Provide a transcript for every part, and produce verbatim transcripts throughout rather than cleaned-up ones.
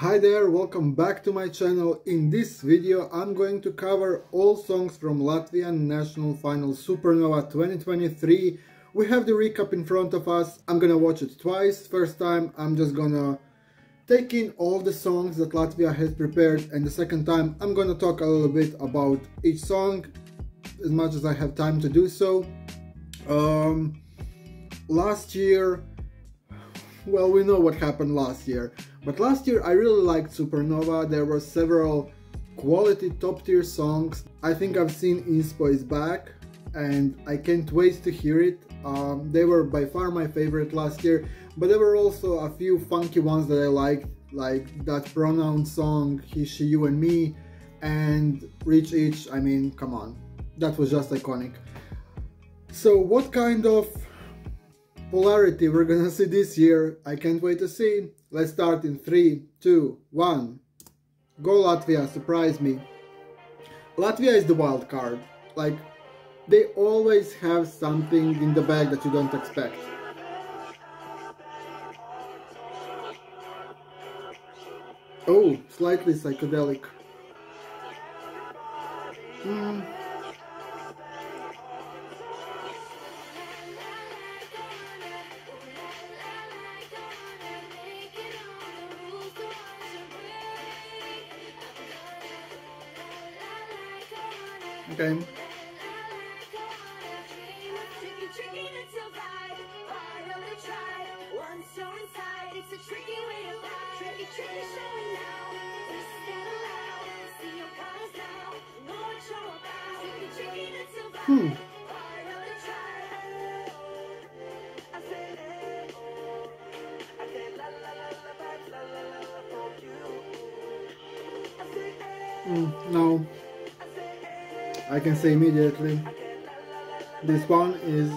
Hi there, welcome back to my channel. In this video I'm going to cover all songs from Latvian National Final Supernova twenty twenty-three. We have the recap in front of us. I'm gonna watch it twice. First time I'm just gonna take in all the songs that Latvia has prepared, and the second time I'm gonna talk a little bit about each song as much as I have time to do so. Um, last year, well, we know what happened last year. But last year I really liked Supernova. There were several quality top tier songs. I think I've seen INSPO is back and I can't wait to hear it. Um, they were by far my favorite last year, but there were also a few funky ones that I liked, like that pronoun song, He, She, You and Me, and Reach Each. I mean, come on, that was just iconic. So what kind of polarity we're gonna see this year, I can't wait to see. Let's start in three, two, one. Go Latvia, surprise me. Latvia is the wild card. Like, they always have something in the bag that you don't expect. Oh, slightly psychedelic. Mm. Okay. Hmm. Mm, no. I can say immediately, this one is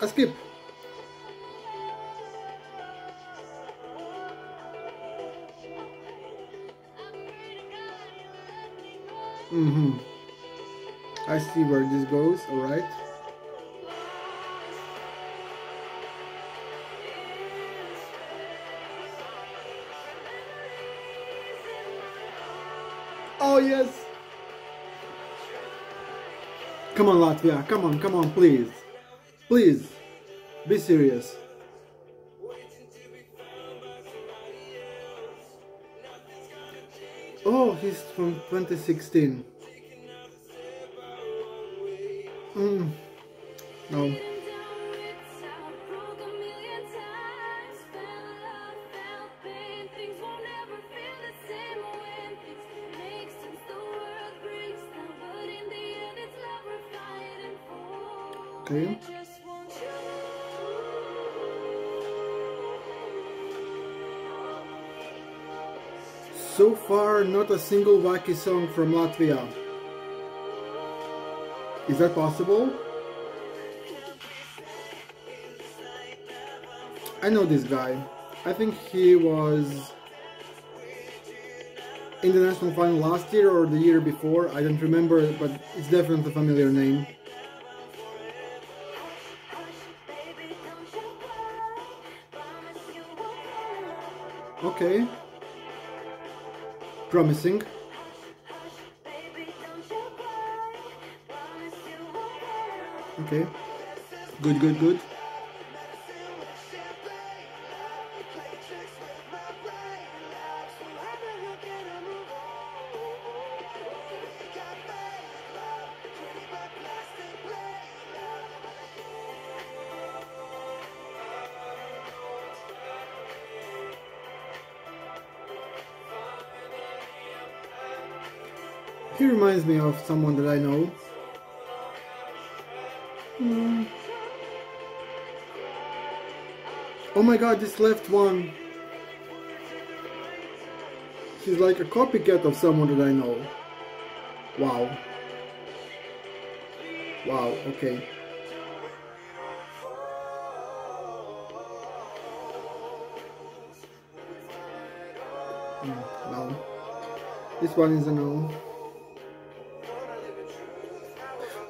a skip. Mm-hmm. I see where this goes, alright. Oh yes! Come on Latvia, come on, come on, please. Please, be serious. Oh, he's from twenty sixteen. Mm. No. Okay. So far, not a single wacky song from Latvia. Is that possible? I know this guy. I think he was in the national final last year or the year before. I don't remember, but it's definitely a familiar name. Okay, promising. Okay, good, good, good. He reminds me of someone that I know. Mm. Oh my god, this left one. She's like a copycat of someone that I know. Wow. Wow, okay. Mm, no. This one is a no.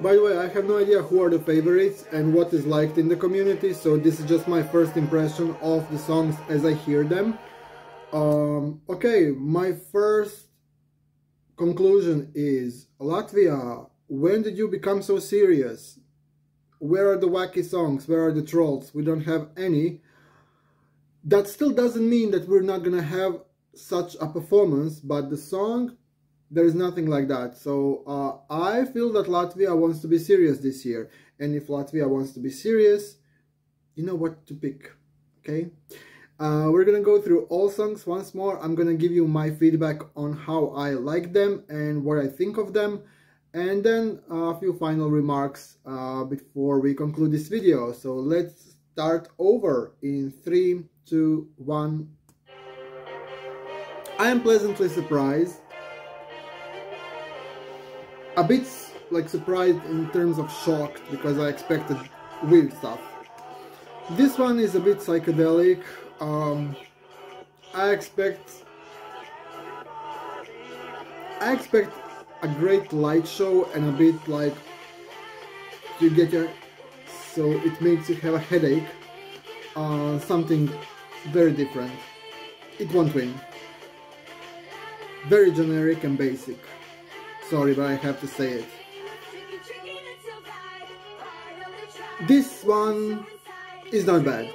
By the way, I have no idea who are the favorites and what is liked in the community, so this is just my first impression of the songs as I hear them. Um, okay, my first conclusion is, Latvia, when did you become so serious? Where are the wacky songs? Where are the trolls? We don't have any. That still doesn't mean that we're not gonna have such a performance, but the song, there is nothing like that. So uh, I feel that Latvia wants to be serious this year. And if Latvia wants to be serious, you know what to pick, okay? Uh, we're gonna go through all songs once more. I'm gonna give you my feedback on how I like them and what I think of them, and then a few final remarks uh, before we conclude this video. So let's start over in three, two, one. I am pleasantly surprised. A bit like surprised in terms of shocked, because I expected weird stuff. This one is a bit psychedelic. Um, I expect I expect a great light show and a bit like you get your, so it makes you have a headache. Uh, something very different. It won't win. Very generic and basic. Sorry, but I have to say it. This one is not bad.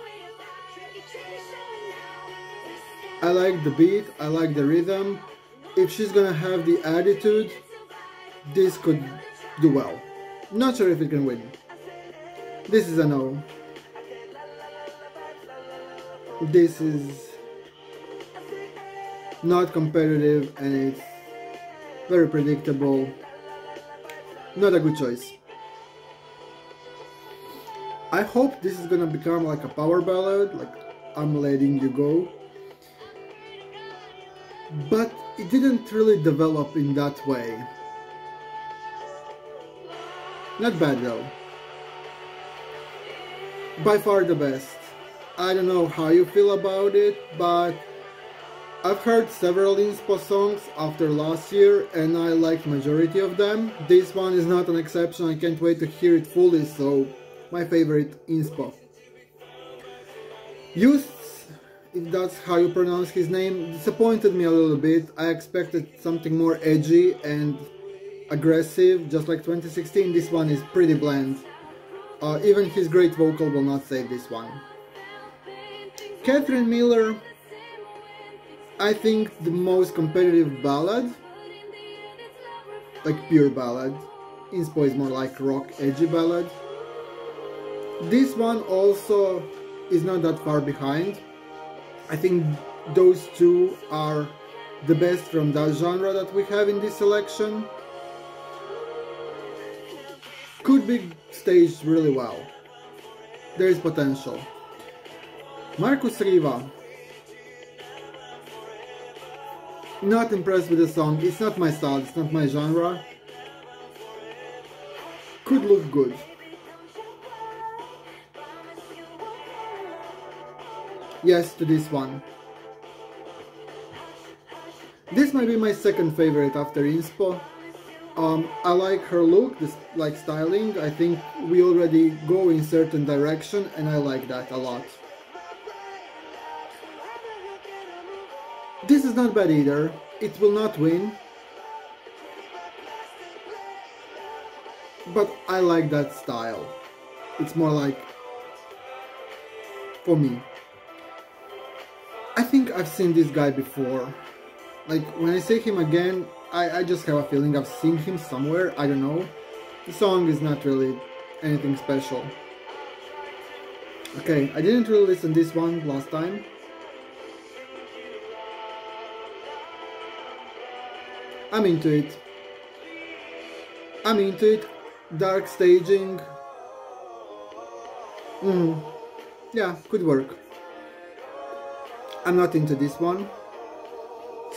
I like the beat, I like the rhythm. If she's gonna have the attitude, this could do well. Not sure if it can win. This is a no. This is not competitive and it's very predictable. Not a good choice. I hope this is gonna become like a power ballad, like I'm letting you go. But it didn't really develop in that way. Not bad though. By far the best. I don't know how you feel about it, but I've heard several INSPO songs after last year and I liked majority of them. This one is not an exception. I can't wait to hear it fully, so my favorite INSPO. Justs, if that's how you pronounce his name, disappointed me a little bit. I expected something more edgy and aggressive, just like twenty sixteen. This one is pretty bland. Uh, even his great vocal will not save this one. Catherine Miller, I think the most competitive ballad, like pure ballad. INSPO is more like rock, edgy ballad. This one also is not that far behind. I think those two are the best from that genre that we have in this selection. Could be staged really well. There is potential. Markus Riva. Not impressed with the song. It's not my style, it's not my genre. Could look good. Yes to this one. This might be my second favorite after INSPO. Um, I like her look, this, like styling. I think we already go in certain direction and I like that a lot. This is not bad either. It will not win. But I like that style. It's more like for me. I think I've seen this guy before. Like, when I see him again, I, I just have a feeling I've seen him somewhere, I don't know. The song is not really anything special. Okay, I didn't really listen to this one last time. I'm into it. I'm into it. Dark staging. Mm. Yeah, could work. I'm not into this one.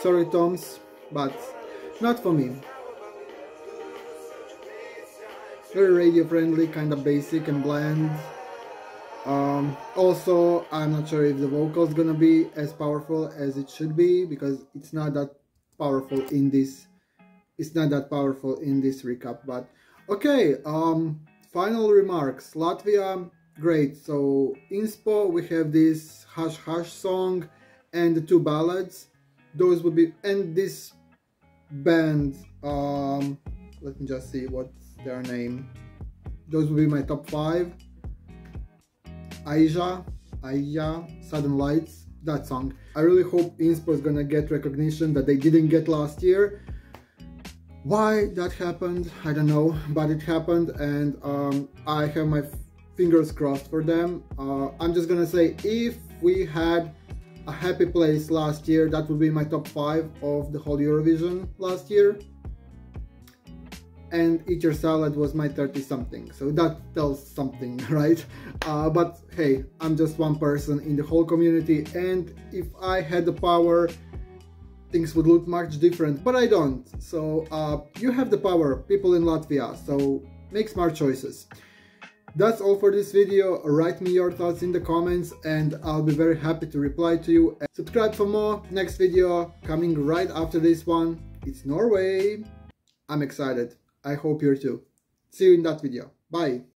Sorry, Toms, but not for me. Very radio-friendly, kind of basic and bland. Um, also, I'm not sure if the vocal's gonna be as powerful as it should be, because it's not that powerful in this. It's not that powerful in this recap. But okay. Um, final remarks. Latvia, great. So INSPO, we have this Hush Hush song. and the two ballads. Those would be, and this band, um, let me just see what's their name. Those would be my top five. Aija, Aija, Sudden Lights, that song. I really hope INSPO is gonna get recognition that they didn't get last year. Why that happened, I don't know, but it happened, and um, I have my fingers crossed for them. Uh, I'm just gonna say, if we had a happy place last year, that would be my top five of the whole Eurovision last year. And Eat Your Salad was my thirty something, so that tells something, right? Uh, but hey, I'm just one person in the whole community, and if I had the power, things would look much different, but I don't. So uh, you have the power, people in Latvia, so make smart choices. That's all for this video. Write me your thoughts in the comments and I'll be very happy to reply to you. And subscribe for more. Next video coming right after this one. It's Norway. I'm excited. I hope you're too. See you in that video. Bye.